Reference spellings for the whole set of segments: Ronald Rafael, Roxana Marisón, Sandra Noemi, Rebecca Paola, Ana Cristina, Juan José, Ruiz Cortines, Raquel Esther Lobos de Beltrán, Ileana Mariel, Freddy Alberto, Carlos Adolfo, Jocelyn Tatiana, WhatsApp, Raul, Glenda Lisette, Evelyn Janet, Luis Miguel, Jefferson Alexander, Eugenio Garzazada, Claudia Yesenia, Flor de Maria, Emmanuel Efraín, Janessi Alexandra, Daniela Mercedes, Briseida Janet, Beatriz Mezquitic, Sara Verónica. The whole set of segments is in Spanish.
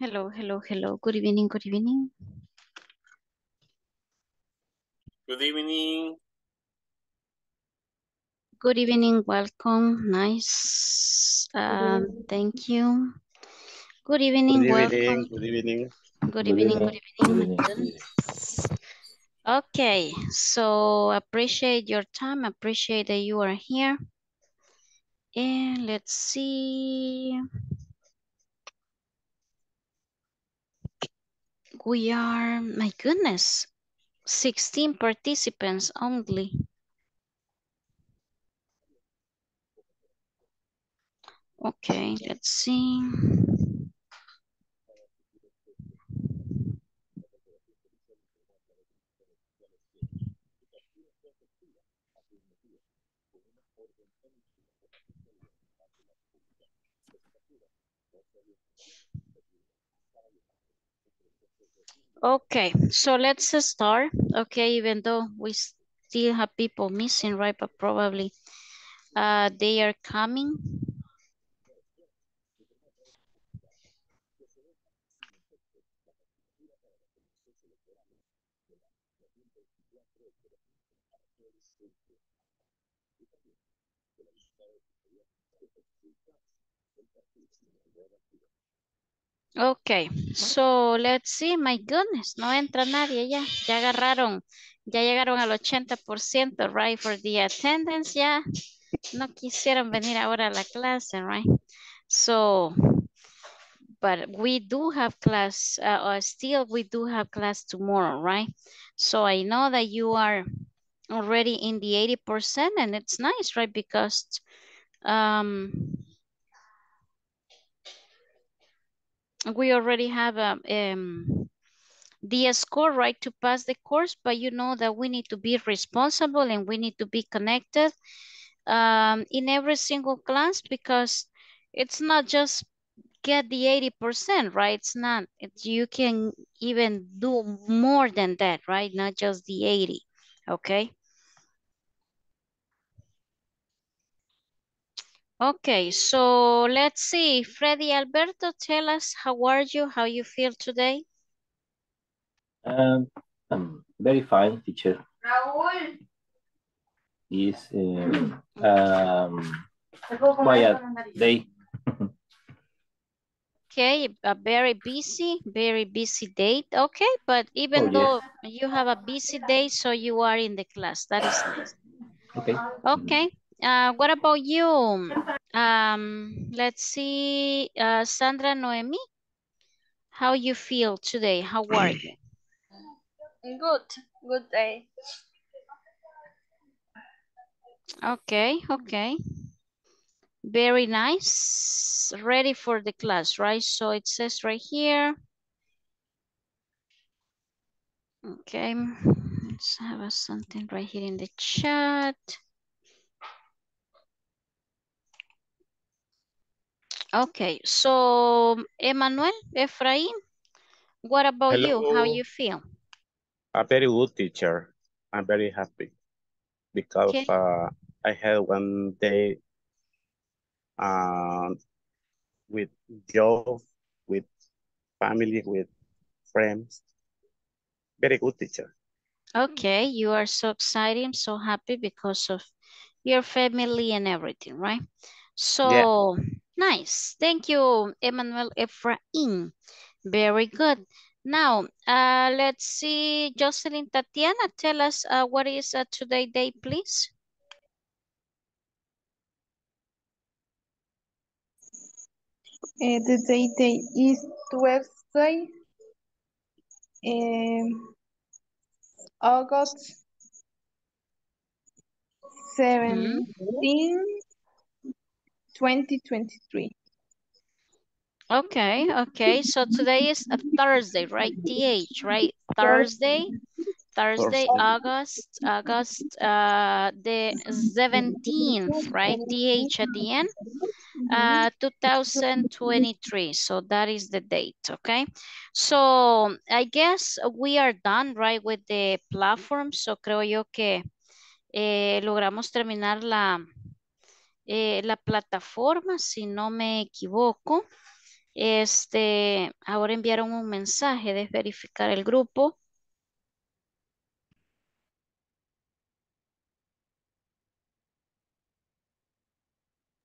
Hello, hello, hello. Good evening, good evening. Good evening. Good evening, welcome. Nice. Thank you. Good evening, welcome. Good evening. Good evening, good evening. Good evening. Okay, so appreciate your time. Appreciate that you are here. And let's see. We are, my goodness, 16 participants only. Okay, let's see. Okay, so let's start. Okay, even though we still have people missing, right? But probably they are coming. Okay, so let's see, my goodness, no entra nadie ya, ya agarraron, ya llegaron al 80%, right, for the attendance, ya, no quisieron venir ahora a la clase, right, so, but we do have class, still we do have class tomorrow, right, so I know that you are already in the 80% and it's nice, right, because, we already have the score, right, to pass the course, but you know that we need to be responsible and we need to be connected in every single class because it's not just get the 80%, right? It's not, you can even do more than that, right? Not just the 80, okay? Okay, so let's see. Freddy Alberto, tell us how are you? How you feel today? I'm very fine, teacher. Raul is quiet day. Okay, a very busy day. Okay, but even though you have a busy day, so you are in the class. That is nice. Okay. Okay. What about you? Let's see, Sandra Noemi, how you feel today? How are you? Good, good day. Okay, okay. Very nice. Ready for the class, right? So it says right here. Okay, let's have something right here in the chat. Okay, so Emmanuel Efraín, what about you? How you feel? I'm very good, teacher. I'm very happy because I had one day with job, with family, with friends. Very good, teacher. Okay, you are so excited, so happy because of your family and everything, right? So. Yeah. Nice. Thank you, Emmanuel Efraín. Very good. Now, let's see, Jocelyn Tatiana, tell us what is today's day, please. The day is Tuesday, August 17. Mm-hmm. 2023. Okay, okay. So today is a Thursday, right? TH, right? Thursday, August the 17th, right? TH at the end, 2023. So that is the date, okay? So I guess we are done, right, with the platform. So creo yo que logramos terminar la plataforma, si no me equivoco, Ahora enviaron un mensaje de verificar el grupo.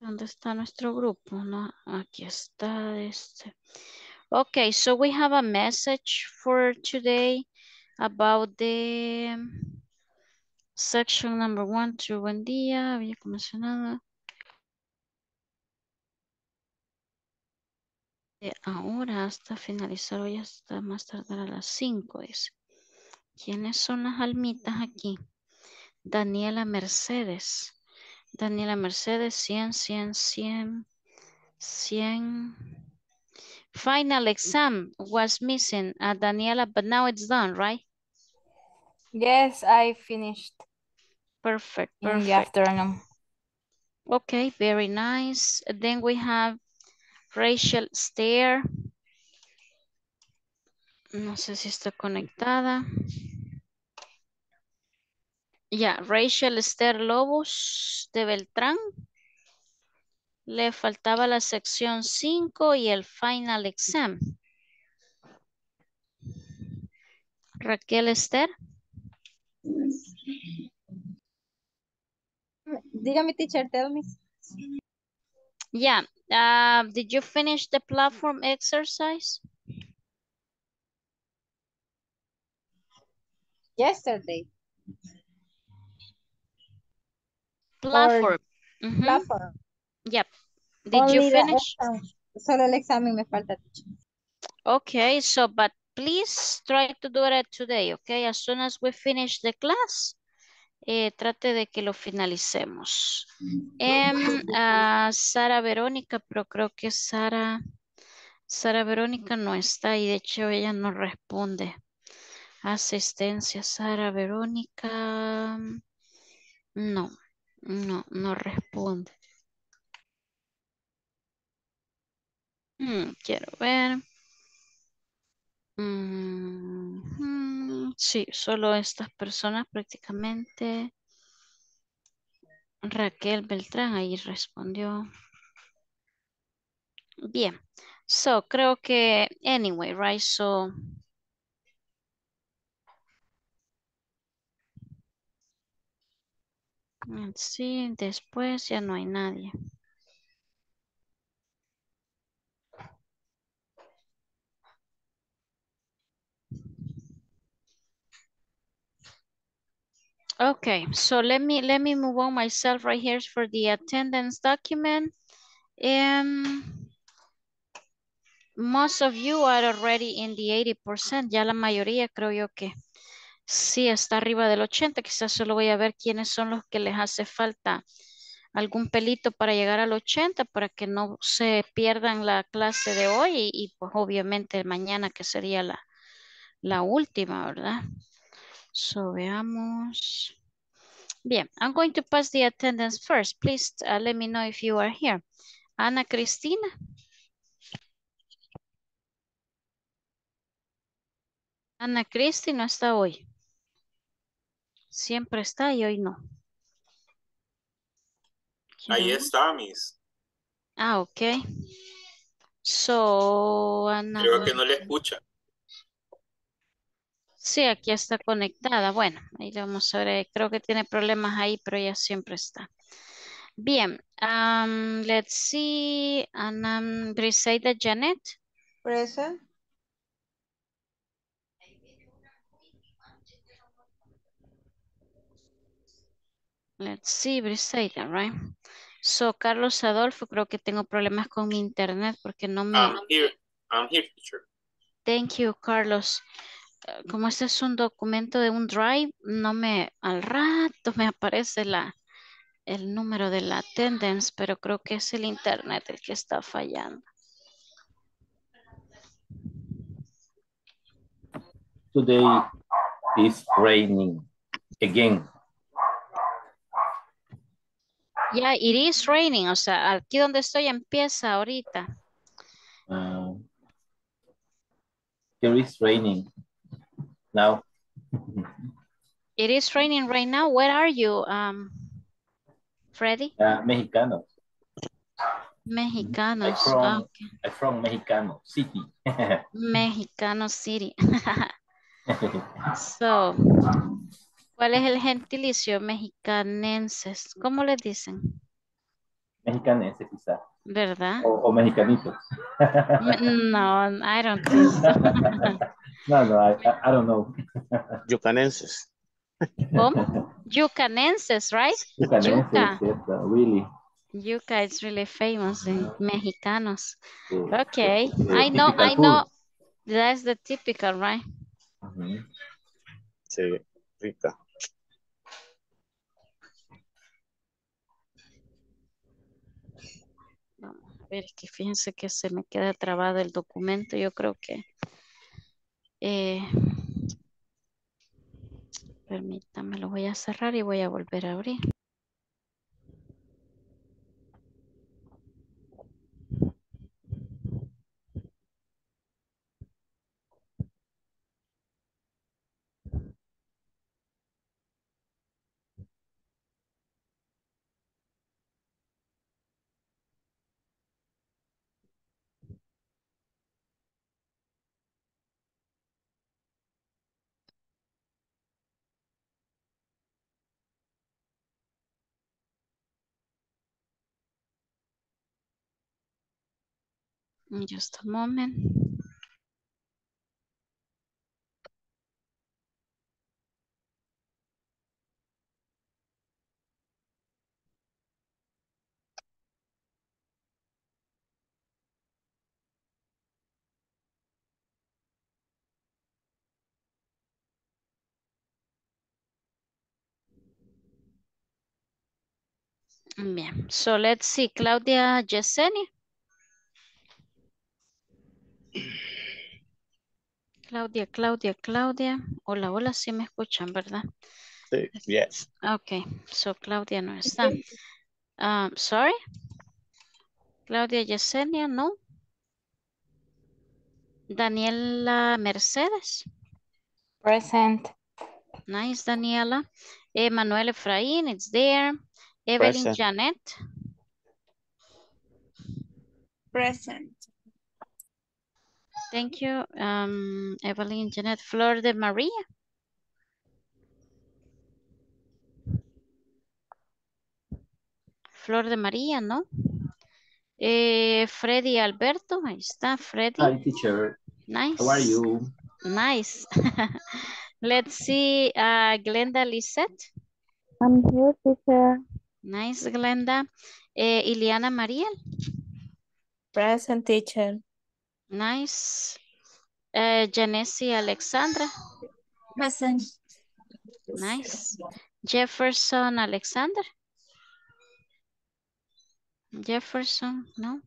¿Dónde está nuestro grupo? No, aquí está este. Okay, so we have a message for today about the section number 1 through buen día, había comisionado. Ahora hasta finalizar hoy hasta más tardar a las 5 dice. ¿Quiénes son las almitas aquí? Daniela Mercedes. Daniela Mercedes, 100. Final exam was missing, Daniela, but now it's done, right? Yes, I finished. Perfect. In the afternoon. Okay, very nice. Then we have Raquel Esther. No sé si está conectada. Yeah, Raquel Esther Lobos de Beltrán. Le faltaba la sección 5 y el final exam. Raquel Esther. Dígame, teacher, tell me. Yeah, did you finish the platform exercise? Yesterday. Platform. Mm-hmm. Platform. Yep. Did only you finish? Solo el examen me falta. Okay, so but please try to do that today, okay? As soon as we finish the class, trate de que lo finalicemos. Sara Verónica, pero creo que Sara Verónica no está y de hecho ella no responde. Asistencia, Sara Verónica. No responde. Quiero ver. Sí, solo estas personas prácticamente. Raquel Beltrán ahí respondió. Bien. So, creo que, anyway, right? So. Sí, después ya no hay nadie. Okay, so let me move on myself right here for the attendance document. Most of you are already in the 80%. Ya la mayoría creo yo que sí está arriba del 80. Quizás solo voy a ver quiénes son los que les hace falta algún pelito para llegar al 80 para que no se pierdan la clase de hoy y pues obviamente mañana que sería la última, ¿verdad? So, veamos. Bien, I'm going to pass the attendance first. Please let me know if you are here. Ana Cristina. Ana Cristina no está hoy. Siempre está y hoy no. Ahí está, Miss. Ok. So, Ana. Creo que no le escucha. Sí, aquí está conectada. Bueno, ahí vamos a ver. Creo que tiene problemas ahí, pero ella siempre está. Bien. Let's see. Briseida Janet. Present. Let's see, Briseida, right? So, Carlos Adolfo, creo que tengo problemas con mi internet porque no me... I'm here, teacher. Thank you, Carlos. Como este es un documento de un drive, no me, al rato me aparece el número de la attendance, pero creo que es el internet el que está fallando. Today is raining again. Yeah, it is raining, o sea, aquí donde estoy empieza ahorita. There is raining. No. It is raining right now. Where are you, Freddy? Mexicano. Mexicanos. I'm from Mexicano City. Mexicano City. So, ¿cuál es el gentilicio? Mexicanenses. ¿Cómo les dicen? Mexicanenses, quizás. ¿Verdad? O mexicanitos. No, I don't think so. No, I don't know. Yucanenses. ¿Cómo? Yucanenses, right? Yucanenses, Yuca. Yes, really. Yuca is really famous in Mexicanos. Yeah. Okay, yeah. I know. That's the typical, right? Mm-hmm. Sí, rica. A ver, que fíjense que se me queda trabado el documento. Yo creo que... permítame, lo voy a cerrar y voy a volver a abrir. Just a moment. Bien, so let's see, Claudia Yesenia. Claudia. Hola, sí me escuchan, ¿verdad? Sí, yes. Ok, so Claudia no está. Sorry. Claudia Yesenia, no. Daniela Mercedes. Present. Nice, Daniela. Emmanuel Efraín, it's there. Evelyn Present. Janet. Present. Thank you, Evelyn Janet. Flor de Maria. Flor de Maria, ¿no? Freddy Alberto, ahí está, Freddy. Hi, teacher. Nice. How are you? Nice. Let's see, Glenda Lisette. I'm here, teacher. Nice, Glenda. Ileana Mariel. Present, teacher. Nice. Janessi Alexandra. Present. Nice. Jefferson Alexander. Jefferson, no.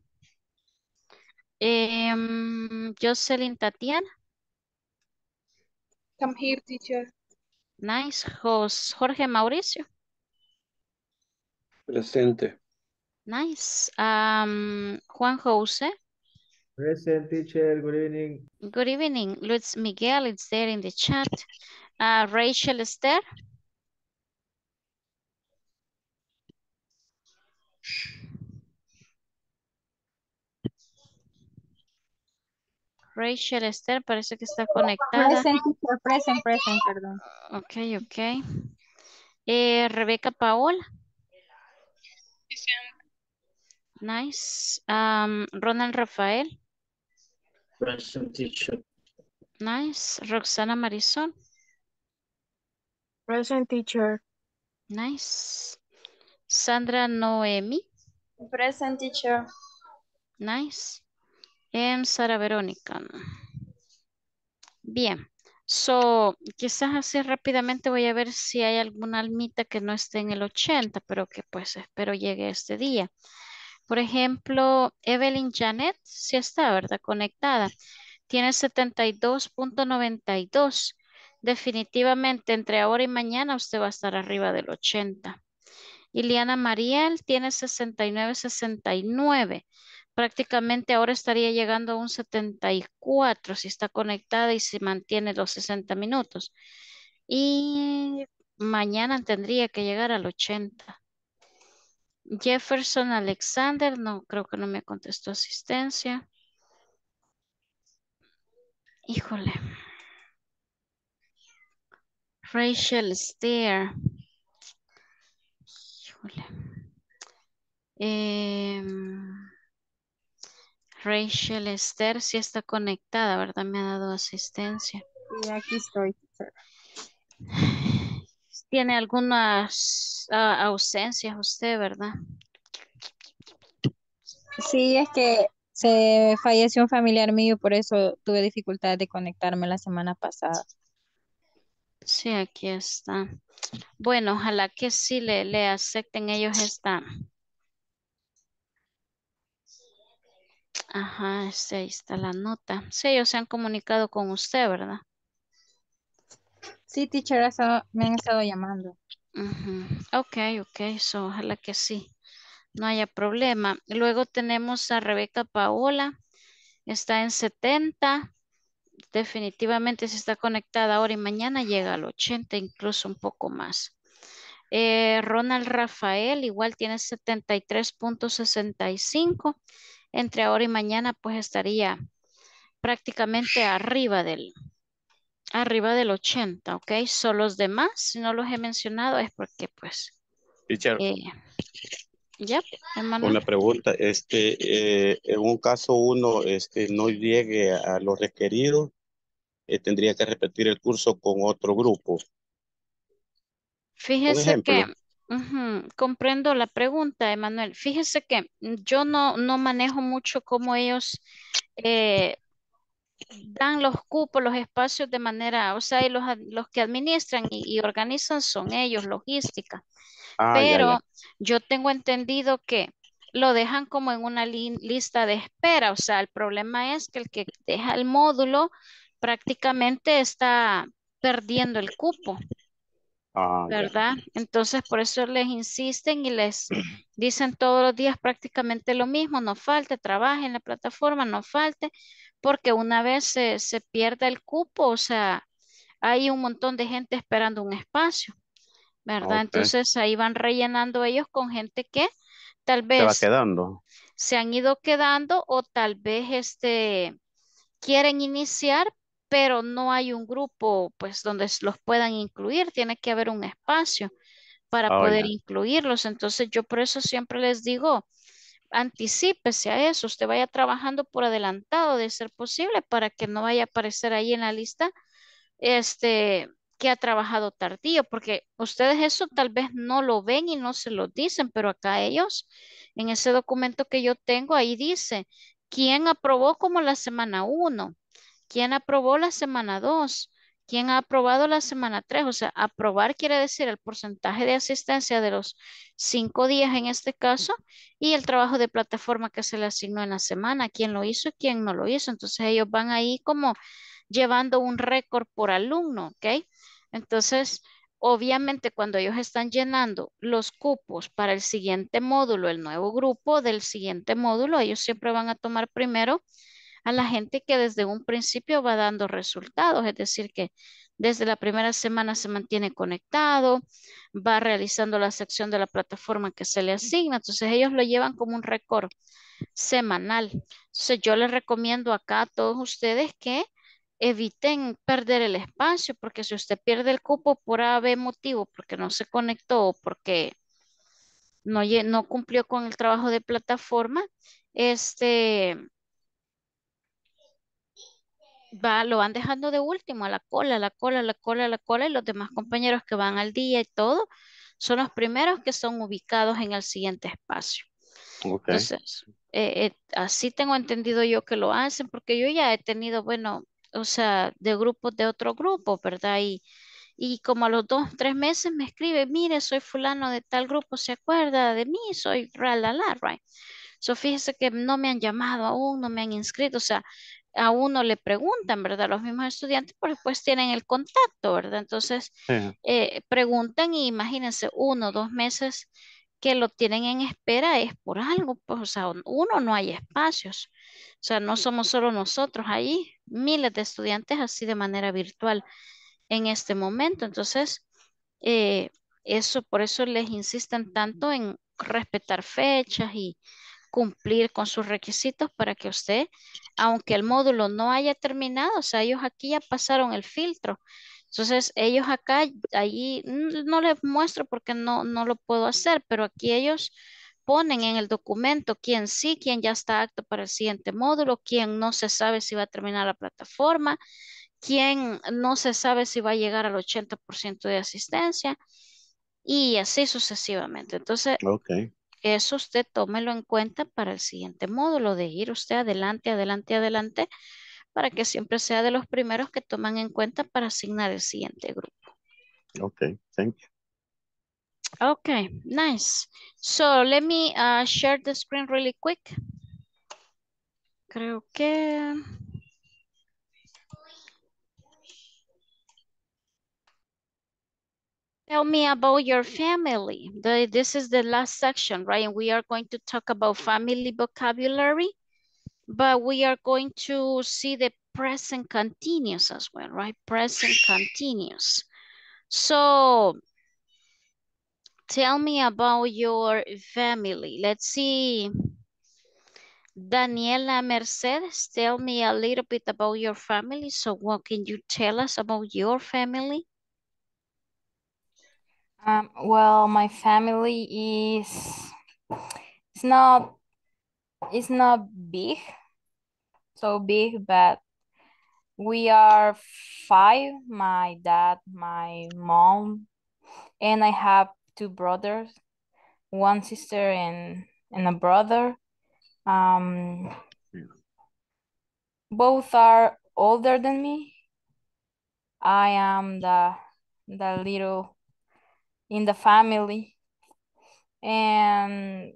Jocelyn Tatiana. Come here, teacher. Nice. Jorge Mauricio. Presente. Nice. Juan José. Present, teacher. Good evening. Good evening. Luis Miguel, it's there in the chat. Raquel Esther. Raquel Esther parece que está conectada. Present, perdón. Ok. Rebecca Paola. Nice. Ronald Rafael. Present, teacher. Nice. Roxana Marisón. Present, teacher. Nice. Sandra Noemi. Present, teacher. Nice. And Sara Verónica. Bien. So, quizás así rápidamente voy a ver si hay alguna almita que no esté en el 80, pero que pues espero llegue este día. Por ejemplo, Evelyn Janet, sí está, ¿verdad? Conectada. Tiene 72.92. Definitivamente, entre ahora y mañana, usted va a estar arriba del 80. Ileana Mariel tiene 69.69. Prácticamente ahora estaría llegando a un 74 si está conectada y si mantiene los 60 minutos. Y mañana tendría que llegar al 80. Jefferson Alexander, no, creo que no me contestó asistencia. Híjole. Raquel Esther. Híjole. Raquel Esther sí está conectada, ¿verdad? Me ha dado asistencia. Sí, aquí estoy. Tiene algunas ausencias usted, ¿verdad? Sí, es que se falleció un familiar mío, por eso tuve dificultad de conectarme la semana pasada. Sí, aquí está. Bueno, ojalá que sí le acepten ellos esta. Ajá, sí, ahí está la nota. Sí, ellos se han comunicado con usted, ¿verdad? Sí, teacher, me han estado llamando. Ok, ok, so, ojalá que sí, no haya problema. Luego tenemos a Rebecca Paola, está en 70, definitivamente se está conectada ahora y mañana llega al 80, incluso un poco más. Ronald Rafael igual tiene 73.65, entre ahora y mañana pues estaría prácticamente arriba del 80, ¿ok? Son los demás, si no los he mencionado es porque pues... Ya, Emmanuel. Una pregunta, en un caso uno no llegue a los requeridos, tendría que repetir el curso con otro grupo. Fíjese que, comprendo la pregunta, Emmanuel. Fíjese que yo no manejo mucho cómo ellos... dan los cupos, los espacios de manera, o sea, y los que administran y organizan son ellos, logística. Yo tengo entendido que lo dejan como en una lista de espera, o sea, el problema es que el que deja el módulo prácticamente está perdiendo el cupo, ¿verdad? Ya. Entonces, por eso les insisten y les dicen todos los días prácticamente lo mismo, no falte, trabaje en la plataforma, no falte, porque una vez se pierda el cupo, o sea, hay un montón de gente esperando un espacio, ¿verdad? Okay. Entonces ahí van rellenando ellos con gente que tal vez se han ido quedando o tal vez quieren iniciar, pero no hay un grupo pues donde los puedan incluir, tiene que haber un espacio para poder incluirlos. Entonces yo por eso siempre les digo, anticípese a eso, usted vaya trabajando por adelantado de ser posible para que no vaya a aparecer ahí en la lista que ha trabajado tardío, porque ustedes eso tal vez no lo ven y no se lo dicen, pero acá ellos, en ese documento que yo tengo, ahí dice quién aprobó como la semana 1, quién aprobó la semana 2, quién ha aprobado la semana 3, o sea, aprobar quiere decir el porcentaje de asistencia de los 5 días en este caso y el trabajo de plataforma que se le asignó en la semana, quién lo hizo y quién no lo hizo. Entonces ellos van ahí como llevando un récord por alumno, ¿ok? Entonces, obviamente cuando ellos están llenando los cupos para el siguiente módulo, el nuevo grupo del siguiente módulo, ellos siempre van a tomar primero a la gente que desde un principio va dando resultados, es decir, que desde la primera semana se mantiene conectado, va realizando la sección de la plataforma que se le asigna, entonces ellos lo llevan como un récord semanal. Entonces yo les recomiendo acá a todos ustedes que eviten perder el espacio, porque si usted pierde el cupo por A o B motivo, porque no se conectó o porque no cumplió con el trabajo de plataforma, lo van dejando de último, a la cola, a la cola, a la cola, a la cola, y los demás compañeros que van al día y todo, son los primeros que son ubicados en el siguiente espacio. Okay. Entonces, así tengo entendido yo que lo hacen, porque yo ya he tenido, bueno, o sea, de grupos de otro grupo, ¿verdad? Y como a los 2, 3 meses me escribe, mire, soy fulano de tal grupo, ¿se acuerda de mí? Soy ralala, right? So, fíjese que no me han llamado aún, no me han inscrito, o sea, a uno le preguntan, ¿verdad? Los mismos estudiantes pues tienen el contacto, ¿verdad? Entonces, preguntan y imagínense 1 o 2 meses que lo tienen en espera es por algo, pues, o sea, uno no hay espacios, o sea, no somos solo nosotros, hay miles de estudiantes así de manera virtual en este momento, entonces, por eso les insisten tanto en respetar fechas y cumplir con sus requisitos para que usted, aunque el módulo no haya terminado, o sea, ellos aquí ya pasaron el filtro. Entonces, ellos acá, allí, no les muestro porque no lo puedo hacer, pero aquí ellos ponen en el documento quién sí, quién ya está apto para el siguiente módulo, quién no se sabe si va a terminar la plataforma, quién no se sabe si va a llegar al 80% de asistencia y así sucesivamente. Entonces, okay, eso usted tómelo en cuenta para el siguiente módulo, de ir usted adelante, para que siempre sea de los primeros que toman en cuenta para asignar el siguiente grupo. Okay, thank you. Okay, nice. So, let me share the screen really quick. Creo que... Tell me about your family. This is the last section, right? And we are going to talk about family vocabulary, but we are going to see the present continuous as well, right? Present continuous. So tell me about your family. Let's see. Daniela Mercedes, tell me a little bit about your family. So what can you tell us about your family? Well, my family is, it's not big, so big, but we are five, my dad, my mom, and I have two brothers, one sister and a brother. Both are older than me. I am the little in the family, and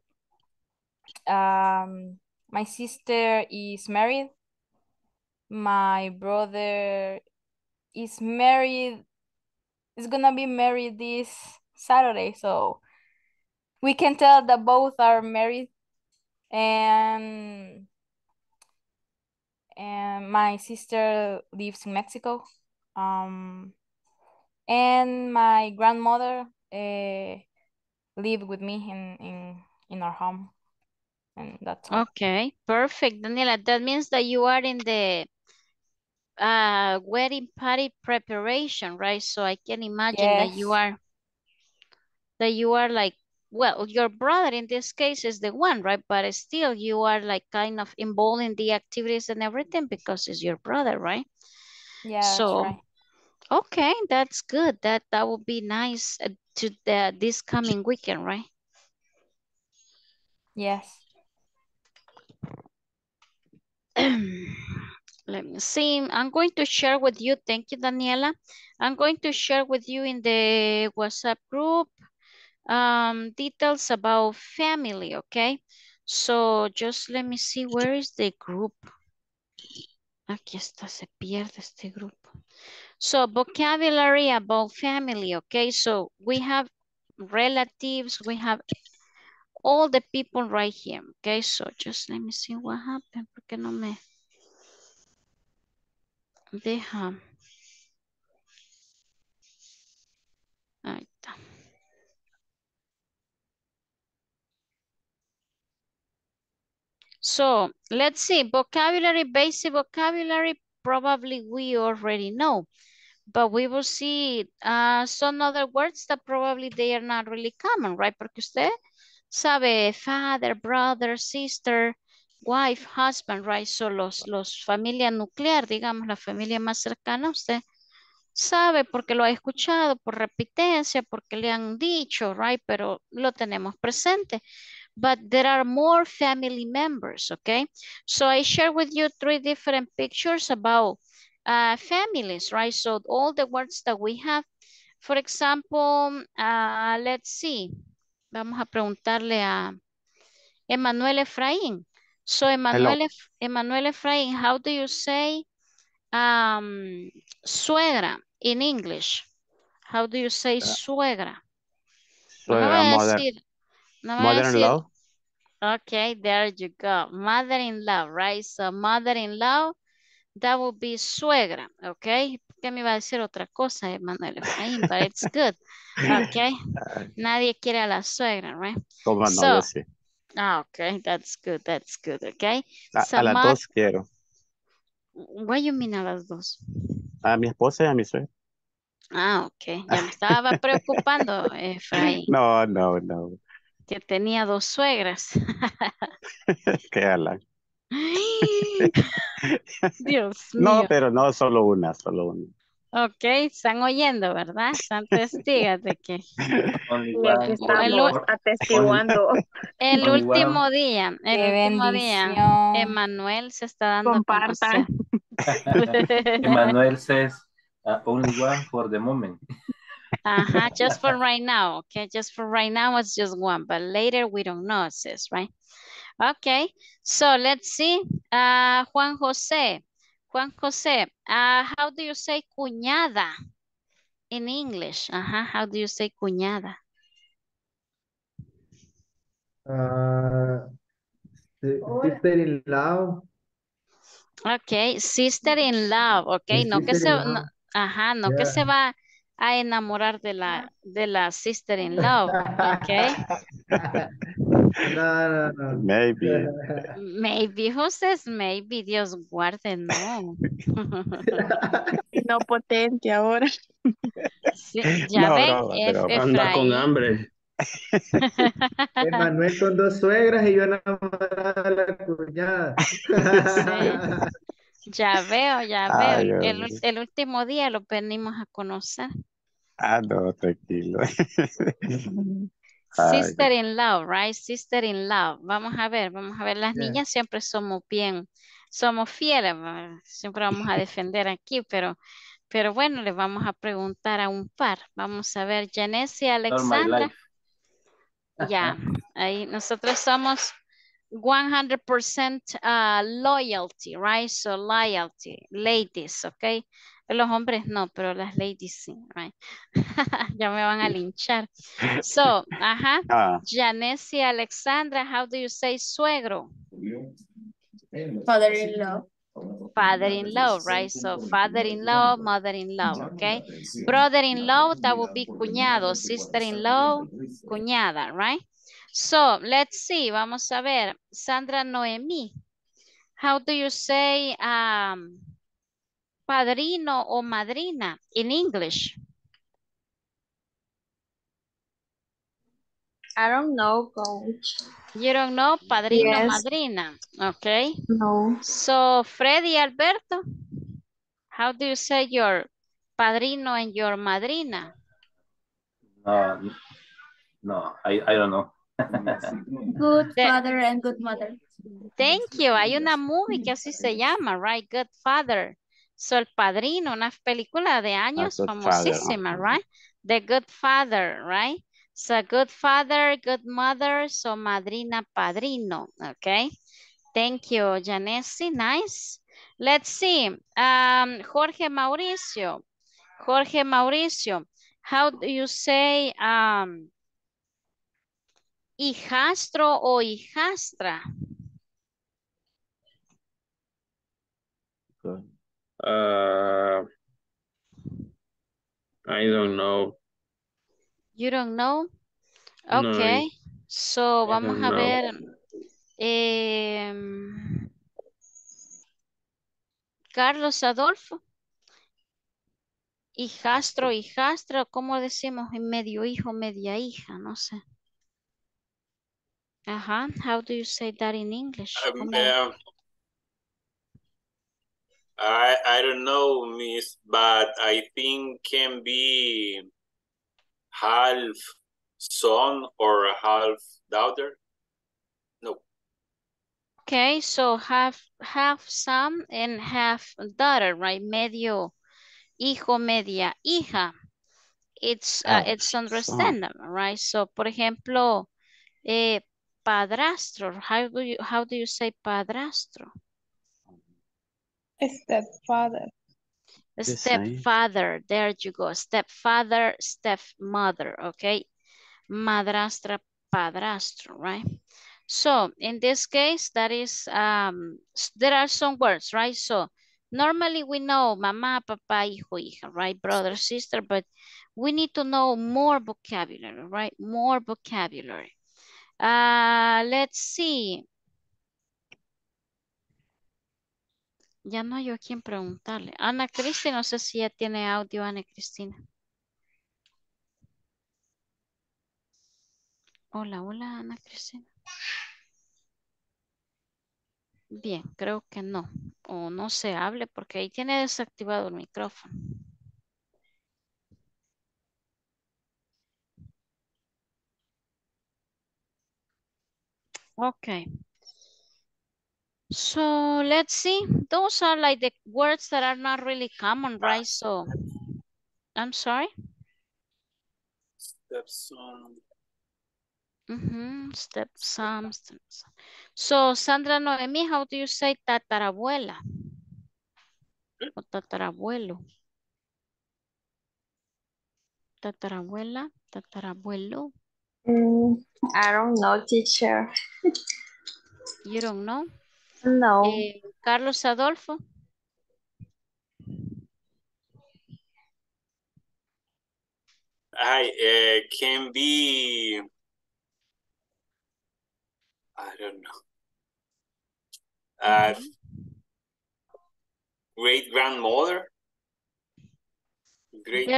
my sister is married. My brother is married, is gonna be married this Saturday, so we can tell that both are married. And my sister lives in Mexico, and my grandmother lived with me in our home, and that's all. Okay, perfect, Daniela. That means that you are in the wedding party preparation, right? So I can imagine, yes, that you are like, well, your brother in this case is the one, right? But still you are like kind of involved in the activities and everything because it's your brother, right? Yeah, so that's right. Okay, that's good. That would be nice to this coming weekend, right? Yes. Let me see. I'm going to share with you. Thank you, Daniela. I'm going to share with you in the WhatsApp group details about family, okay? So just let me see, where is the group? Aquí está, se pierde este grupo. So vocabulary about family, okay? So we have relatives, we have all the people right here, okay? So just let me see what happened. ¿Por qué no me deja? Ahí está. So let's see, vocabulary, basic vocabulary, probably we already know, but we will see some other words that probably they are not really common, right? Porque usted sabe father, brother, sister, wife, husband, right? So los familia nuclear, digamos, la familia más cercana, usted sabe porque lo ha escuchado, por repitencia, porque le han dicho, right? Pero lo tenemos presente. But there are more family members, okay? So I share with you three different pictures about families, right? So all the words that we have, for example, let's see. Vamos a preguntarle a Emmanuel Efraín. So Emmanuel Efraín, how do you say suegra in English? How do you say suegra? Suegra, mother. No, mother-in-law. Okay, there you go. Mother-in-law, right? So mother-in-law, that would be suegra, okay? Ya me iba a decir otra cosa, Emmanuel Efraín, but it's good. Okay. Nadie quiere a la suegra, right? Toma, so, no, yo sí. Ah, okay, that's good, okay. A las dos quiero. What do you mean a las dos? A mi esposa y a mi suegra. Ah, ok. Ya me estaba preocupando, Efraín. No, no, no. Que tenía dos suegras. Qué ala. Dios mío. No, pero no, solo una, solo una. Ok, están oyendo, ¿verdad? Están testigas de que estamos atestiguando. El último día, Emmanuel se está dando. Compartan. Emmanuel says, only one for the moment. Ajá, just for right now, okay? Just for right now, it's just one, but later we don't know, it says, right? Okay, so let's see, Juan José. Juan José, how do you say cuñada in English? Uh-huh. How do you say cuñada? Sister-in-law. Okay, sister-in-law. Okay, no que se, no, ajá, no yeah. Que se va a enamorar de la sister-in-law. Okay. No, no, no. Maybe. Maybe, who says maybe? Dios guarde, no. No potente ahora. Sí, ya no, ven, no, anda con hambre. Emmanuel con dos suegras y yo enamorada de la cuñada. Sí. Ya veo. Ay, el último día lo venimos a conocer. Ah, no, tranquilo. Sister-in-law, right? Sister-in-law. Vamos a ver. Las niñas siempre somos fieles, siempre vamos a defender aquí, pero bueno, les vamos a preguntar a un par. Vamos a ver, Janessi Alexandra. Ya, ahí nosotros somos 100% loyalty, right? So loyalty, ladies, okay? Los hombres no, pero las ladies sí, right? Ya me van a linchar. So, ajá. Janessi Alexandra, how do you say suegro? Father-in-law. Father-in-law, right? So, father-in-law, mother-in-law, okay? Brother-in-law, that would be cuñado. Sister-in-law, cuñada, right? So, let's see, vamos a ver. Sandra Noemi, how do you say padrino o madrina in English? I don't know, coach. You don't know padrino, madrina. Okay. No. So, Freddy Alberto, how do you say your padrino and your madrina? No, I don't know. Good father and good mother. Thank you. Hay una movie que así se llama, right? Good Father. So, El Padrino, una película de años famosísima, right? The Good Father, right? So, Good Father, Good Mother, so madrina, padrino, okay? Thank you, Janessi, nice. Let's see, Jorge Mauricio. Jorge Mauricio, how do you say hijastro o hijastra? Good. I don't know. You don't know? Okay. No, so vamos a ver. Carlos Adolfo. Hijastro, hijastra, ¿cómo decimos? Medio hijo, media hija, no sé. Ajá. How do you say that in English? I don't know, miss, but I think can be half son or half daughter. No. Okay, so half son and half daughter, right? Medio hijo, media hija. It's understandable, right? So, por ejemplo, padrastro. How do you say padrastro? Stepfather. Stepfather, there you go. Stepfather, stepmother, okay? Madrastra, padrastro, right? So, in this case, that is, there are some words, right? So, Normally we know mama, papa, hijo, hija, right? Brother, sister, but we need to know more vocabulary, right? More vocabulary. Let's see. Ya no hay a quien preguntarle. Ana Cristina, no sé si ya tiene audio, Ana Cristina. Hola, hola, Ana Cristina. Bien, creo que no. O no se hable porque ahí tiene desactivado el micrófono. Okay. So let's see. Those are like the words that are not really common, right? So I'm sorry. Stepson. Stepson. So Sandra Noemi, how do you say tatarabuela? O tatarabuelo. Tatarabuela, tatarabuelo. I don't know, teacher. You don't know? No. Carlos Adolfo. Can be... I don't know. Great-grandmother? Great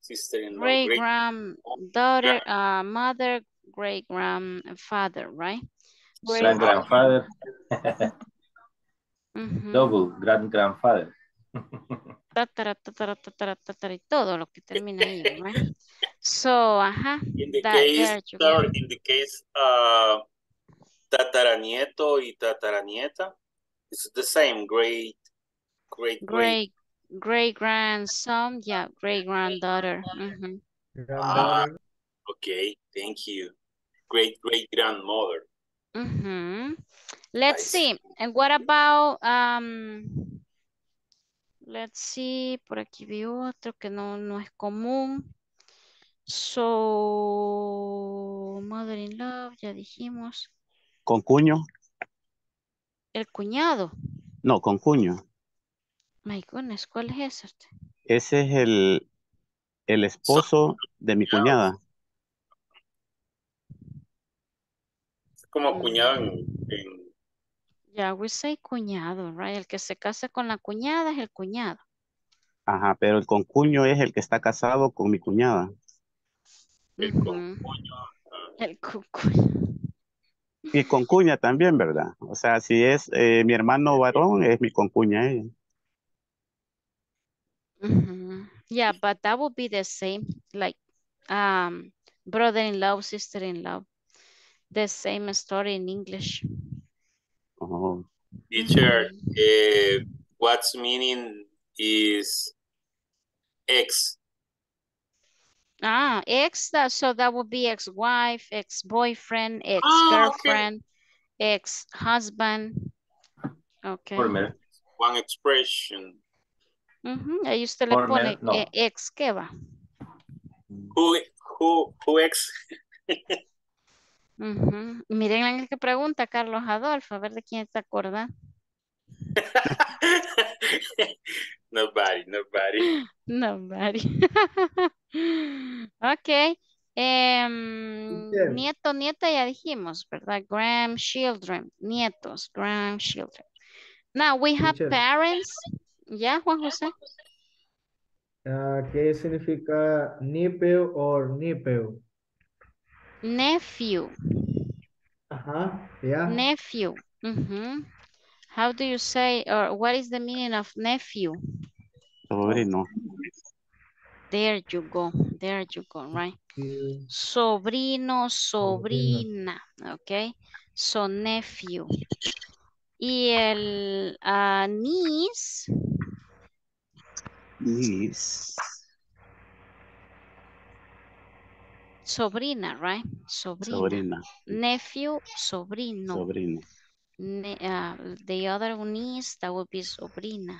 sister-in-law. Great-granddaughter, mother, great-grandfather, right? Great-grandfather. Double grand-grandfather. Tatara, tatara, tatara, tatara, y todo lo que termina ahí, right? So, ajá. In the case tataranieto y tataranieta, it's the same, great-grandson, yeah, great-granddaughter. Okay, thank you. Great-great-grandmother. Let's see. And what about... let's see, por aquí vi otro que no es común. So, mother-in-law, ya dijimos. ¿Con cuño? ¿El cuñado? No, con cuño. My goodness, ¿cuál es ese? Ese es el esposo de mi cuñada. Como cuñado en... Yeah, we say cuñado, right? El que se casa con la cuñada es el cuñado. Ajá, pero el concuño es el que está casado con mi cuñada. El concuño. El concuño. Y concuña también, ¿verdad? O sea, si es mi hermano varón, es mi concuña ella. Yeah, but that would be the same, like brother-in-law, sister-in-law. The same story in English. Teacher, what's meaning is ex? Ex, so that would be ex-wife, ex-boyfriend, ex-girlfriend, okay. Ex-husband. Okay. Former. One expression. Ahí usted le pone no. Ex, ¿qué va? Who ex? Miren qué pregunta Carlos Adolfo, a ver de quién se acuerda. Nobody. Ok. Nieto, nieta ya dijimos, ¿verdad? Grandchildren, nietos, grandchildren. Now we have parents. ¿Ya, Juan José? ¿Qué significa nephew o nephew? Nephew. Yeah. Nephew. How do you say, or what is the meaning of nephew? Sobrino. There you go. There you go, right? Sobrino, sobrina. Okay. So nephew. Y el niece. Niece. Sobrina, right? Sobrina. Nephew, sobrino. The other one is, that would be sobrina.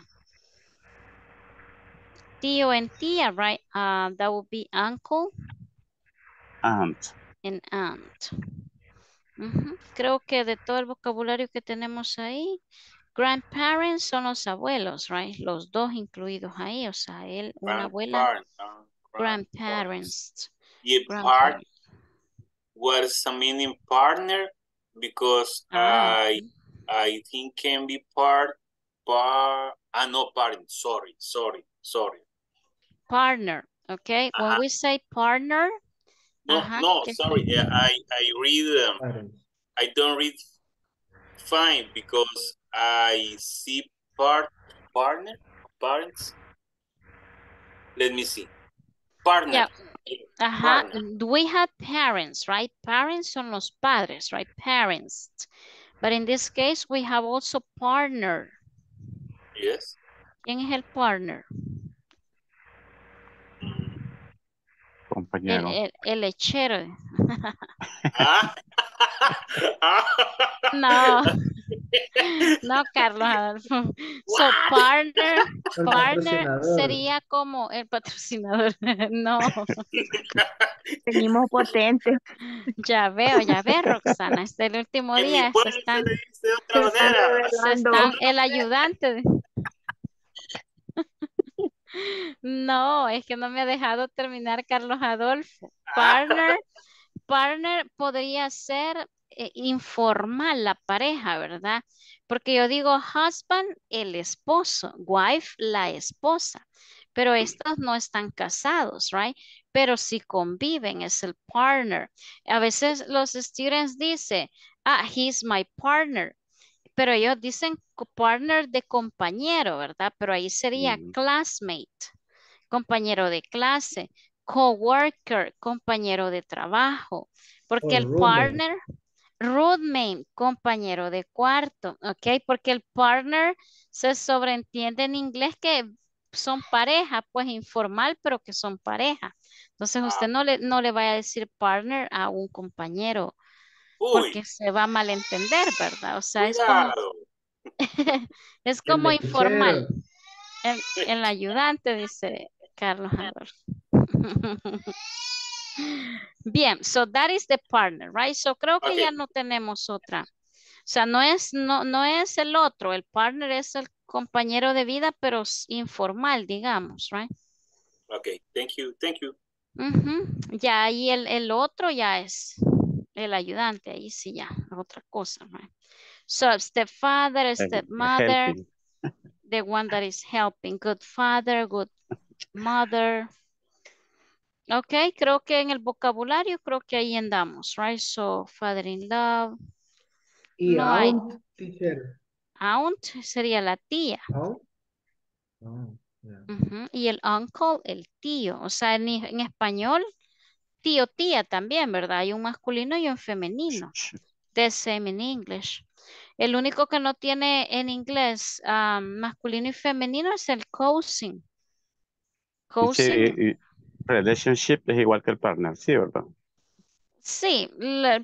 Tío and tía, right? That would be uncle. Aunt. And aunt. Creo que de todo el vocabulario que tenemos ahí, grandparents son los abuelos, right? Los dos incluidos ahí, o sea, él, una abuela. Grandparents. Y part was a meaning partner because I think can be no, sorry. Partner, okay? When we say partner. No, no, sorry, I read, I don't read fine because I see parents. Let me see. Partner. Yeah. Partner. We had parents, right? Parents son los padres, right? Parents. But in this case, we have also partner. Yes. ¿Quién es el partner? Compañero. El lechero. No. No, Carlos Adolfo. So, partner sería como el patrocinador. No. Venimos potentes. Ya veo, Roxana. Este es el último día. Se están el ayudante. No, es que no me ha dejado terminar Carlos Adolfo. Partner podría ser informal, la pareja, ¿verdad? Porque yo digo husband, el esposo, wife, la esposa. Pero estos no están casados, right? Pero si conviven, es el partner. A veces los students dicen, he's my partner. Pero ellos dicen partner de compañero, ¿verdad? Pero ahí sería classmate, compañero de clase, coworker, compañero de trabajo. Porque el partner, roommate, compañero de cuarto, ¿ok? Porque el partner se sobreentiende en inglés que son pareja, pues informal, pero que son pareja. Entonces usted no le vaya a decir partner a un compañero. Porque se va a malentender, ¿verdad? O sea, es como informal. El ayudante, dice Carlos Adolfo. Bien, so that is the partner, right? So creo que ya no tenemos otra. O sea, no es el otro. El partner es el compañero de vida, pero es informal, digamos, right? Okay, thank you. Ya ahí el otro ya es... el ayudante, ahí sí ya, otra cosa. Right? So, stepfather, stepmother, the one that is helping. Good father, good mother. Ok, creo que en el vocabulario, creo que ahí andamos, right? So, father-in-law. Y aunt, teacher. Aunt sería la tía. Y el uncle, el tío. O sea, en español... tío, tía también, ¿verdad? Hay un masculino y un femenino. The same in English. El único que no tiene en inglés masculino y femenino es el cousin. Cousin. Relationship es igual que el partner, ¿sí, verdad? Sí,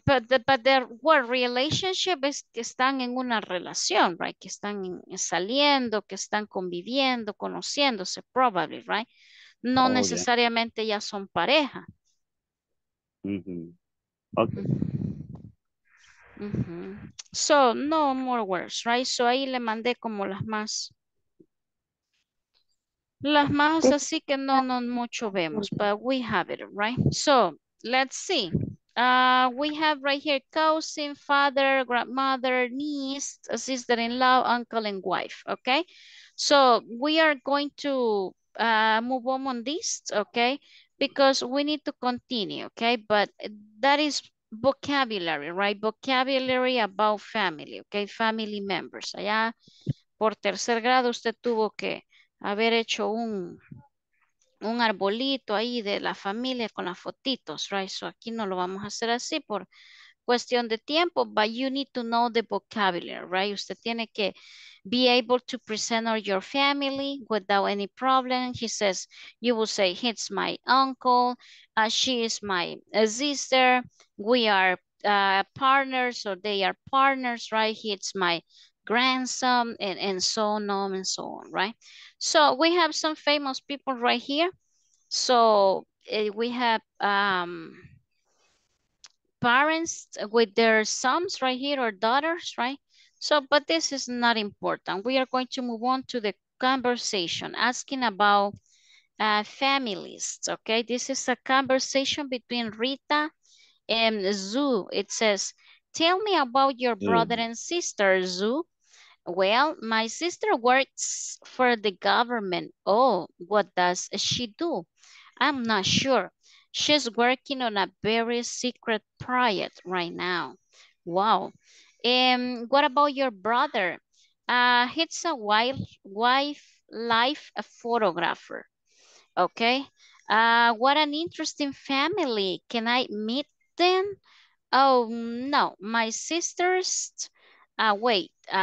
but the word relationship es que están en una relación, right? Que están saliendo, que están conviviendo, conociéndose, probably, right? No necesariamente ya son pareja. So, no more words, right? So, ahí le mandé como las más así que no mucho vemos, but we have it, right? So, let's see. We have right here cousin, father, grandmother, niece, sister-in-law, uncle, and wife, okay? So, we are going to move on this, okay? Because we need to continue, okay? But that is vocabulary, right? Vocabulary about family, okay? Family members. Allá por tercer grado usted tuvo que haber hecho un arbolito ahí de la familia con las fotitos, right? So aquí no lo vamos a hacer así por cuestión de tiempo, but you need to know the vocabulary, right? Usted tiene que be able to present your family without any problem. He says, you will say, he's my uncle, she is my sister, we are partners or they are partners, right? He's my grandson and so on and so on, right? So we have some famous people right here. So we have parents with their sons right here or daughters, right? So, but this is not important. We are going to move on to the conversation asking about families, okay? This is a conversation between Rita and Zu. It says, tell me about your brother and sister, Zu. Well, my sister works for the government. Oh, what does she do? I'm not sure. She's working on a very secret project right now. Wow. What about your brother? He's a wildlife photographer. Okay. What an interesting family. Can I meet them? Oh, no. My sister's...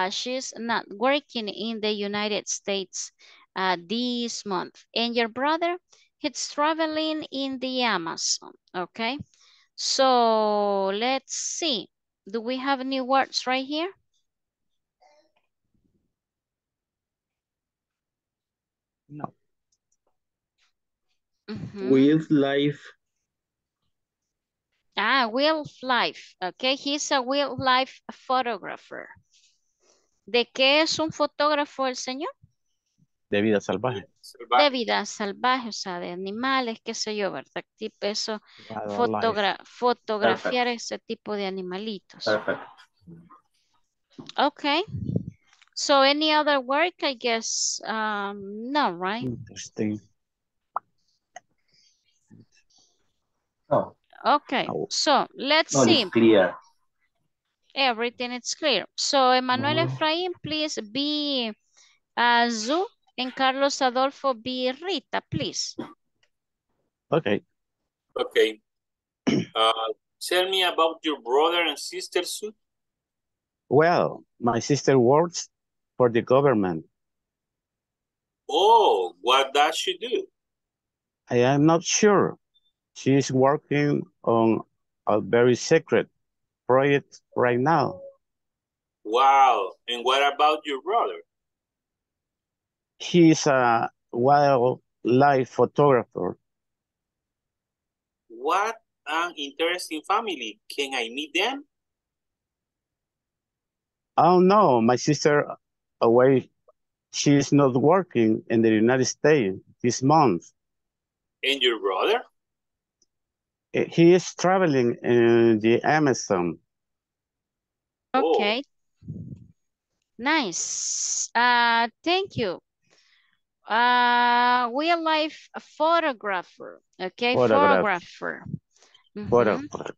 she's not working in the United States this month. And your brother, he's traveling in the Amazon, okay? So let's see. Do we have new words right here? No. Wildlife. Wildlife, okay, he's a wildlife photographer. ¿De qué es un fotógrafo el señor? De vida salvaje. De vida salvaje, o sea, de animales, qué sé yo, ¿verdad? Tipo eso, fotografiar ese tipo de animalitos. Perfect. Okay, so any other work, I guess, no, right? Interesting. Oh. Okay, so let's see. Clear. Everything is clear. So, Emmanuel Efraín, please be Zu, and Carlos Adolfo be Rita, please. Okay. Okay. Tell me about your brother and sister, Zu. Well, my sister works for the government. Oh, what does she do? I am not sure. She's working on a very secret project right now. Wow. And what about your brother? He's a wildlife photographer. What an interesting family. Can I meet them? Oh, no. My sister away. She's not working in the United States this month. And your brother? He is traveling in the Amazon. Okay. Nice. Thank you. Wildlife photographer. Okay, photographer. Photographer.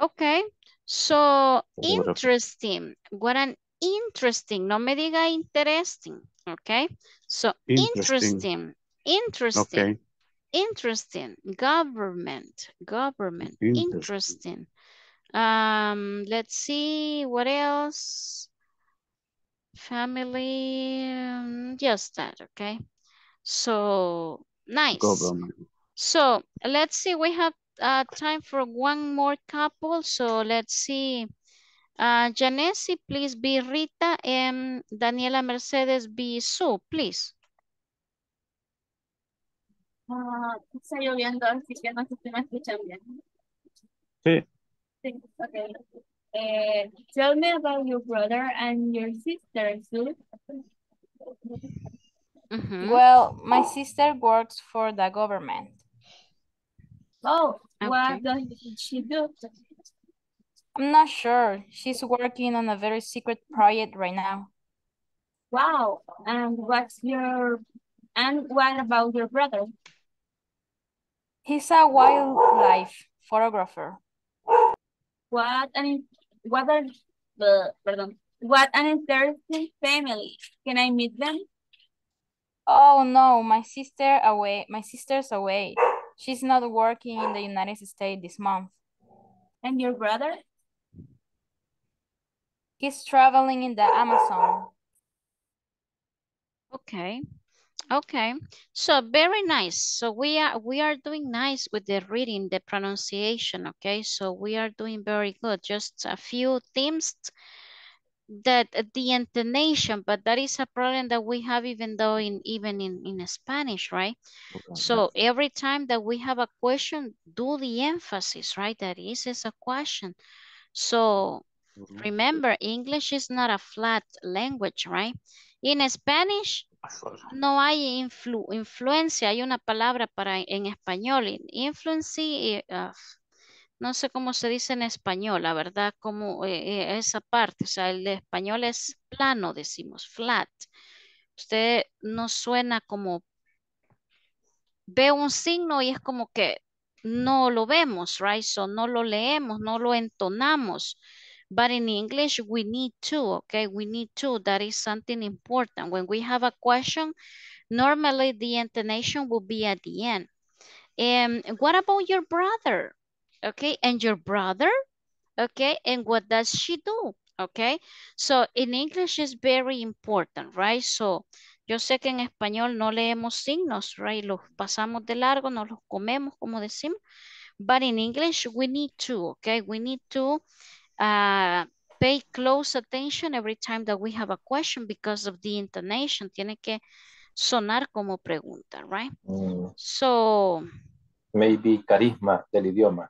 Okay, so interesting. What an interesting. No me diga interesting. Okay, so interesting, okay. Interesting, government, interesting. Let's see, what else? Family, just that, okay. So, nice. Government. So, let's see, we have time for one more couple, so let's see. Janessi, please be Rita, and Daniela Mercedes be Sue, please. Está lloviendo, así que no sé si me escuchan bien. Sí. Sí, okay. Tell me about your brother and your sister, Sue. Well, my sister works for the government. Oh, okay. What does she do? I'm not sure. She's working on a very secret project right now. Wow. And what about your brother? He's a wildlife photographer. What an interesting family. Can I meet them? Oh no, my sister's away. She's not working in the United States this month. And your brother? He's traveling in the Amazon. Okay, okay. So very nice. So we are doing nice with the reading, the pronunciation. Okay, so we are doing very good. Just a few themes that the intonation, but that is a problem that we have even though in Spanish, right? Okay. So every time that we have a question, do the emphasis, right? That is a question. So remember, English is not a flat language, right? In Spanish, no hay influencia. Hay una palabra para en español, influency, no sé cómo se dice en español, la verdad, como esa parte, o sea, el de español es plano, decimos, flat. Usted no suena como, ve un signo y es como que no lo vemos, right? So no lo leemos, no lo entonamos. But in English, we need to, okay? We need to, that is something important. When we have a question, normally the intonation will be at the end. What about your brother? Okay, and your brother, okay, and what does she do, okay? So, in English is very important, right? So, yo sé que en español no leemos signos, right? Los pasamos de largo, nos los comemos, como decimos. But in English, we need to, okay? We need to pay close attention every time that we have a question because of the intonation. Tiene que sonar como pregunta, right? Mm. So, maybe carisma del idioma.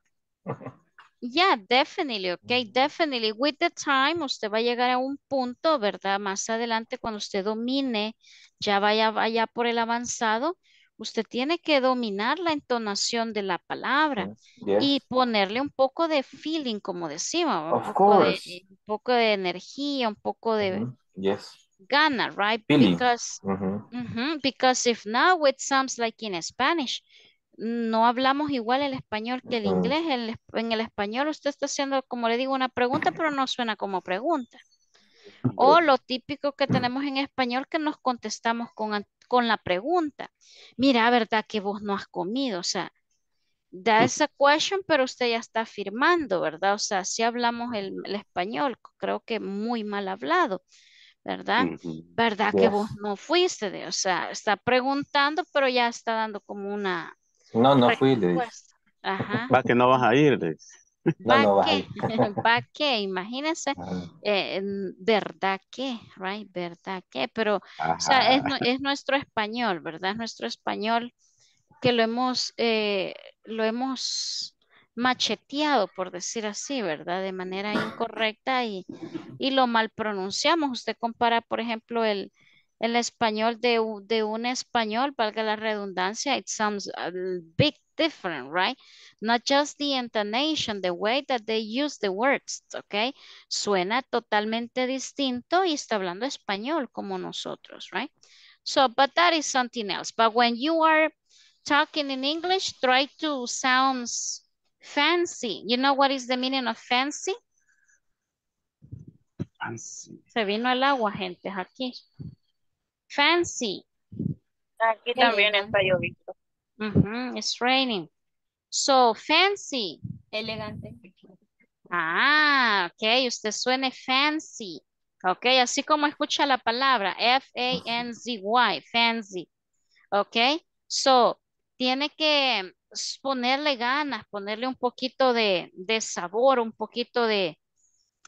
Yeah, definitely, okay, definitely. With the time, usted va a llegar a un punto, ¿verdad? Más adelante, cuando usted domine, ya vaya por el avanzado, usted tiene que dominar la entonación de la palabra, yes, y ponerle un poco de feeling, como decimos, un poco de energía, un poco de yes, gana, right? Feeling. Because, because if not, it sounds like in Spanish. No hablamos igual el español que el inglés. En el español usted está haciendo, como le digo, una pregunta, pero no suena como pregunta. O lo típico que tenemos en español que nos contestamos con la pregunta. Mira, ¿verdad que vos no has comido? O sea, da esa question, pero usted ya está afirmando, ¿verdad? O sea, si hablamos el español, creo que muy mal hablado. ¿Verdad? ¿Verdad que vos no fuiste? O sea, está preguntando, pero ya está dando como una... No fui, Liz. Ajá. ¿Para qué no vas a ir, Liz? No vas a ir. ¿Para qué? Imagínense, ¿verdad qué? Right? ¿Verdad qué? Pero, ajá, o sea, es nuestro español, ¿verdad? Es nuestro español que lo hemos macheteado, por decir así, ¿verdad? De manera incorrecta y lo mal pronunciamos. Usted compara, por ejemplo, el español de un español, valga la redundancia, it sounds a big different, right? Not just the intonation, the way that they use the words, okay? Suena totalmente distinto y está hablando español como nosotros, right? So, but that is something else. But when you are talking in English, try to sound fancy. You know what is the meaning of fancy? Fancy. Se vino el agua, gente, aquí. Fancy. Aquí también está lloviendo. It's raining. So, fancy. Elegante. Ah, ok. Usted suene fancy. Ok, así como escucha la palabra. F-A-N-Z-Y. Fancy. Ok. So, tiene que ponerle ganas, ponerle un poquito de sabor, un poquito de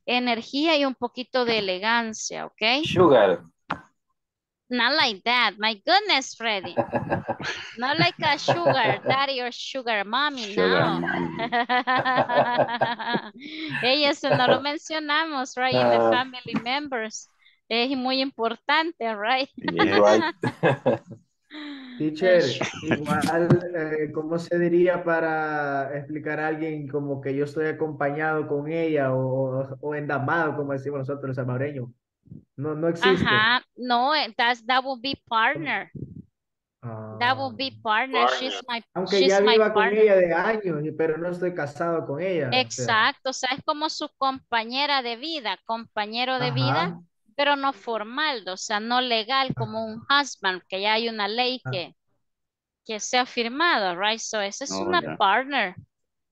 energía y un poquito de elegancia. Ok. Sugar. Not like that. My goodness, Freddy. Not like a sugar daddy or sugar mommy, no. Eso no lo mencionamos, right? In the family members. Es muy importante, right? Yeah, right. Teacher, igual, ¿cómo se diría para explicar a alguien como que yo estoy acompañado con ella o endamado, como decimos nosotros los salvadoreños? No existe. Ajá, no, that will be partner. That will be partner. She's my partner. Aunque she's ya viva con ella de años, pero no estoy casado con ella. Exacto, o sea, es como su compañera de vida, compañero de vida, pero no formal, o sea, no legal, como un husband, que ya hay una ley que se ha firmado, right? So, esa es una partner.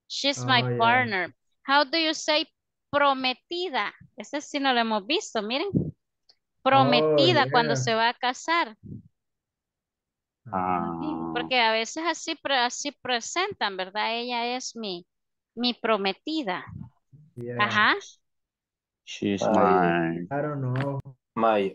She's my partner. How do you say prometida? Ese sí no lo hemos visto, miren. Prometida, cuando se va a casar. Porque a veces así presentan, ¿verdad? Ella es mi prometida. Ajá. She's my, I don't know. My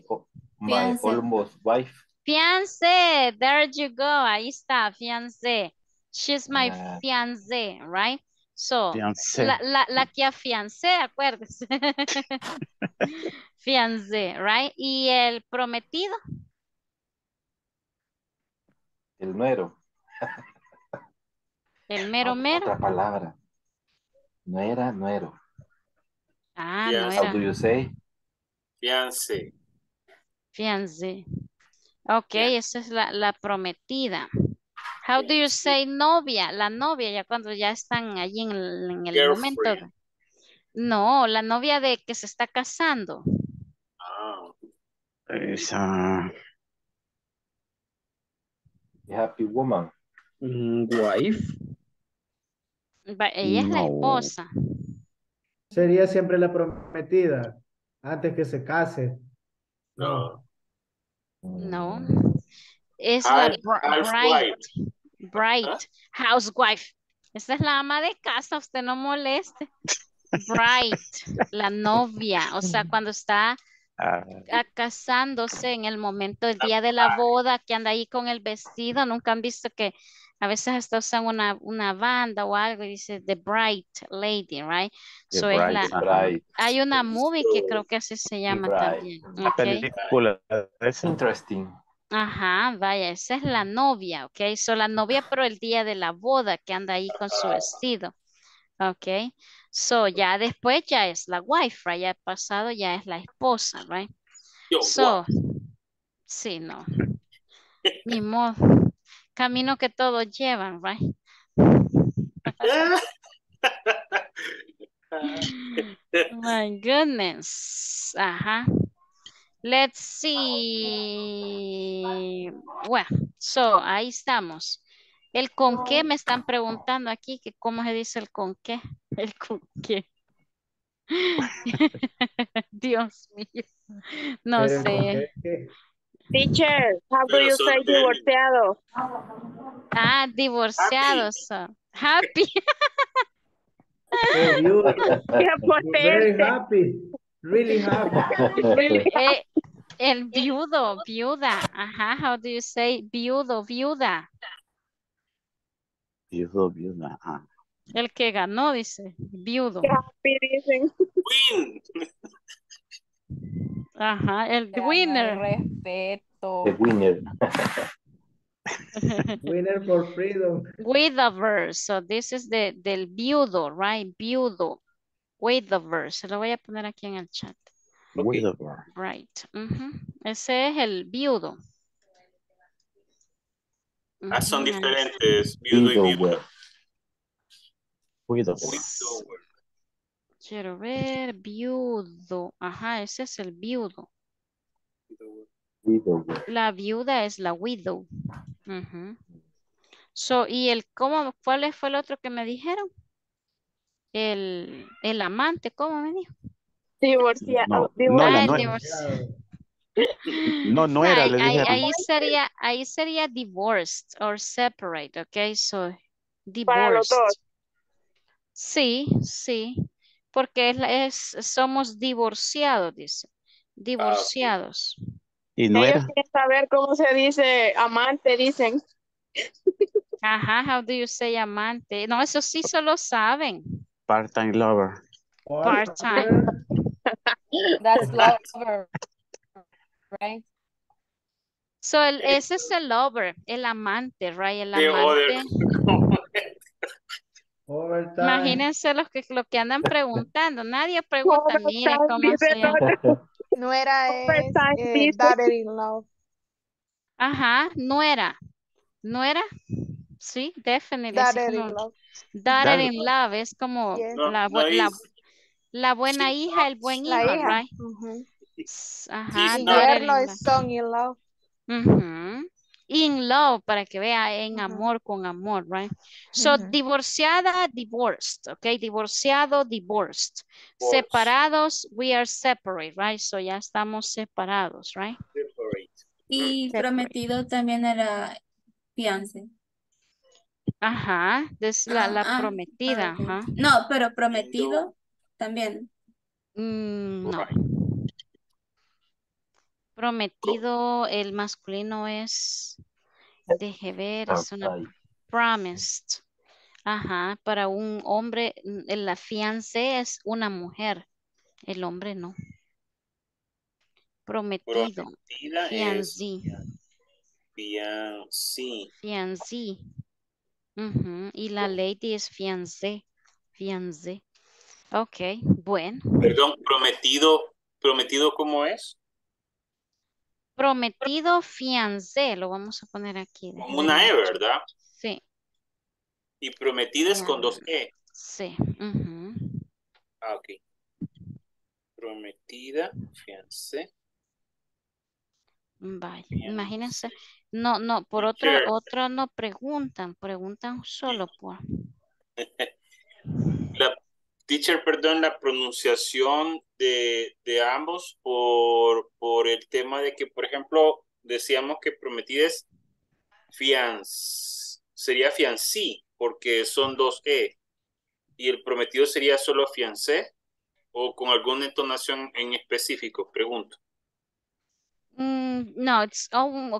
fiancé. Almost wife. Fiancé. There you go. Ahí está. Fiancé. She's my fiancé, right? So, fiancé. La que afiancé, acuérdese. Fiancé, right? Y el prometido. El mero. El mero mero. Otra palabra. No era nuero. Ah, no era. How do you say? Fiancé. Fiancé. Ok, esa es la prometida. How do you say novia? La novia, ya cuando ya están allí en el momento. No, la novia de que se está casando. Ah. Esa. Happy woman. Wife. Ella es la esposa. Sería siempre la prometida, antes que se case. No. No. Es la bride. Housewife. Esta es la ama de casa, usted no moleste. Bride, la novia. O sea, cuando está casándose en el momento, el día de la boda, que anda ahí con el vestido. Nunca han visto que a veces hasta usan una banda o algo y dice the bride lady, right? The so bride, es la, hay una movie que creo que así se llama también. La película es interesting. Ajá, vaya, esa es la novia, ok. So la novia, pero el día de la boda que anda ahí con su vestido. Ok. So ya después ya es la wife, right? Ya pasado ya es la esposa, right? Yo, so, sí, no. Ni modo. Camino que todos llevan, right? My goodness. Ajá. Let's see. Bueno, so, ahí estamos. El con qué me están preguntando aquí, que cómo se dice el con qué. El con qué. Dios mío. No sé. Teacher, how do you say divorciado? Ah, divorciados. Happy. Very happy. Really happy. Really happy. El viudo, viuda. Ajá, how do you say viudo, viuda? Viudo, viuda. Ah. El que ganó, dice. Viudo. Happy, dicen. Win. Ajá, el winner. Respeto. El winner. Winner for freedom. Widower. So this is del viudo, right? Viudo. Widower. Se lo voy a poner aquí en el chat. Widower. Right. Ese es el viudo. Ah, son diferentes. Viudo y viuda. Widower. Quiero ver, viudo. Ajá, ese es el viudo. Widower. La viuda es la widow. So, ¿y el cómo? ¿Cuál fue el otro que me dijeron? El amante, ¿cómo me dijo? Divorciado. No era. Ahí sería divorced or separate, ok? So, divorced. Para los dos. Sí. Porque somos divorciados, dice. Divorciados. ¿Y no era? Ellos quieren saber cómo se dice amante, dicen. Ajá, how do you say amante? No, eso sí solo saben. Part-time lover. Part-time. That's lover. Right? So, ese es el lover, el amante, right? El amante. Imagínense lo que andan preguntando. Nadie pregunta, mira cómo se. No era daughter in law. Ajá, no era. Sí, definitely. Daughter in love es como la buena hija, el buen hijo, right? Ajá. No es son in love. In love, para que vea, en amor, con amor, right? So, divorciada, divorced, okay? Divorciado, divorced. Separados, we are separate, right? So, ya estamos separados, right? Separate. Y prometido también era fiancé. Ajá, es la prometida. Okay. No, pero prometido también. No. Prometido, el masculino es, deje ver, es una promised. Ajá, para un hombre, la fiancé es una mujer, el hombre no. Prometido, fiancé. Fiancé. Fiancé. Y la lady es fiancé. Fiancé. Ok, bueno. Perdón, prometido, ¿cómo es? Prometido, fiancé, lo vamos a poner aquí. Como una E, ¿verdad? Sí. Y prometidas con dos E. Sí. Ah, ok. Prometida, fiancé. Vaya, imagínense. No, no, por otro no preguntan, solo por. La teacher, perdón, la pronunciación de ambos por el tema de que, por ejemplo, decíamos que prometidas sería fiancí, porque son dos E. Y el prometido sería solo fiancé o con alguna entonación en específico, pregunto. No, es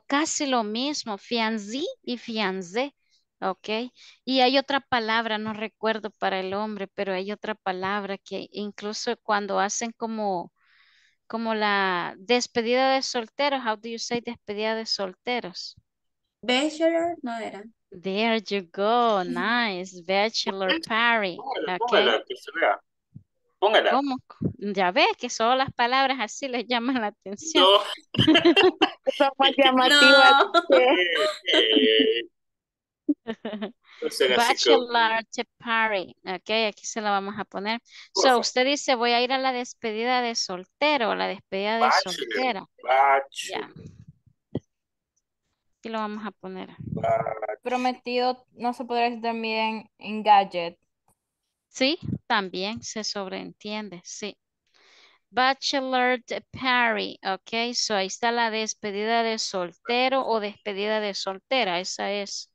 casi lo mismo, fiancé y fiancé. Ok, y hay otra palabra, no recuerdo para el hombre, pero hay otra palabra que incluso cuando hacen como la despedida de solteros, how do you say despedida de solteros? Bachelor, no era. There you go, nice, bachelor party. Okay. Póngala, que se vea. Póngala. ¿Cómo? Ya ves que solo las palabras así les llaman la atención. No. Son más llamativas. No. Bachelor party. Ok, aquí se la vamos a poner. So, usted dice, voy a ir a la despedida de soltero, la despedida de soltera. Yeah. Aquí lo vamos a poner. Prometido, no se podrá decir también engaged. Sí, también se sobreentiende, sí. Bachelor party, ok, so ahí está la despedida de soltero o despedida de soltera, esa es.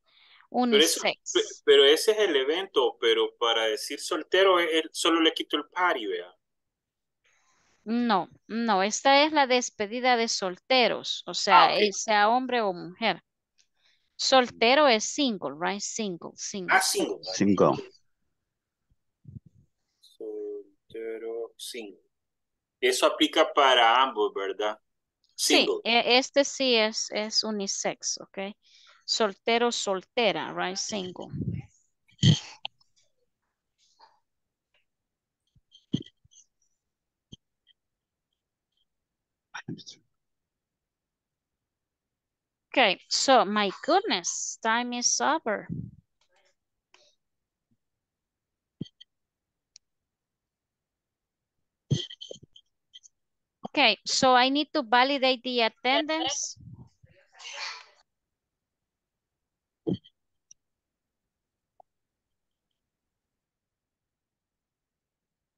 Pero ese es el evento, pero para decir soltero, solo le quito el party, vea. No, no, esta es la despedida de solteros, o sea, okay, sea hombre o mujer. Soltero es single, right? Single. Ah, single. Soltero, single. Eso aplica para ambos, ¿verdad? Single. Sí, este sí es unisex, ¿ok? Soltero, soltera, right? Single. Okay, so my goodness, time is over. Okay, so I need to validate the attendance.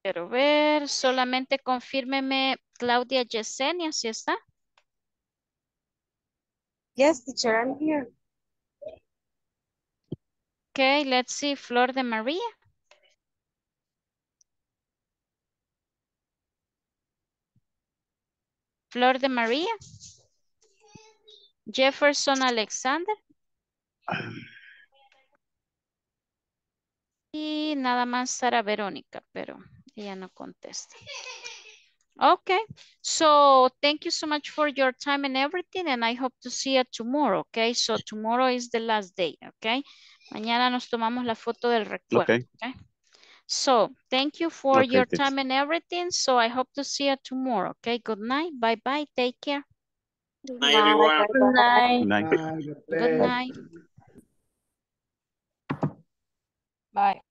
Quiero ver, solamente confírmeme, Claudia Yesenia, ¿sí está? Yes, teacher, I'm here. Okay, let's see, Flor de Maria. Flor de Maria. Jefferson Alexander. Y nada más Sara Verónica, pero... ella no contesta. Okay, so thank you so much for your time and everything, and I hope to see you tomorrow, okay? So tomorrow is the last day, okay? Mañana nos tomamos la foto del recuerdo, okay? So thank you for your time and everything, so I hope to see you tomorrow, okay? Good night, bye-bye, take care. Good night, everyone. Good night. Good night. Good night. Bye.